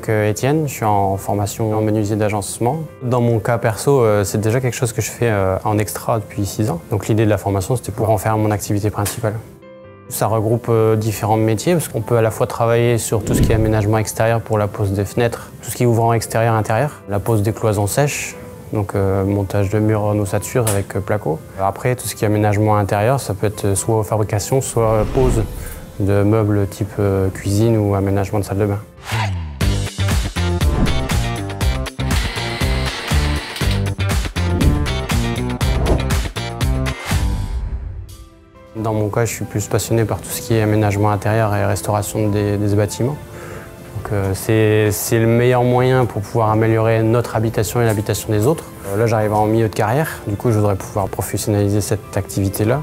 donc Étienne, je suis en formation en menuisier d'agencement. Dans mon cas perso, c'est déjà quelque chose que je fais en extra depuis 6 ans. Donc l'idée de la formation, c'était pour en faire mon activité principale. Ça regroupe différents métiers, parce qu'on peut à la fois travailler sur tout ce qui est aménagement extérieur pour la pose des fenêtres, tout ce qui est ouvrant extérieur-intérieur, la pose des cloisons sèches, donc montage de murs en ossature avec placo. Après, tout ce qui est aménagement intérieur, ça peut être soit fabrication, soit pose de meubles type cuisine ou aménagement de salle de bain. Dans mon cas, je suis plus passionné par tout ce qui est aménagement intérieur et restauration des bâtiments. C'est le meilleur moyen pour pouvoir améliorer notre habitation et l'habitation des autres. Là, j'arrive en milieu de carrière, du coup, je voudrais pouvoir professionnaliser cette activité-là.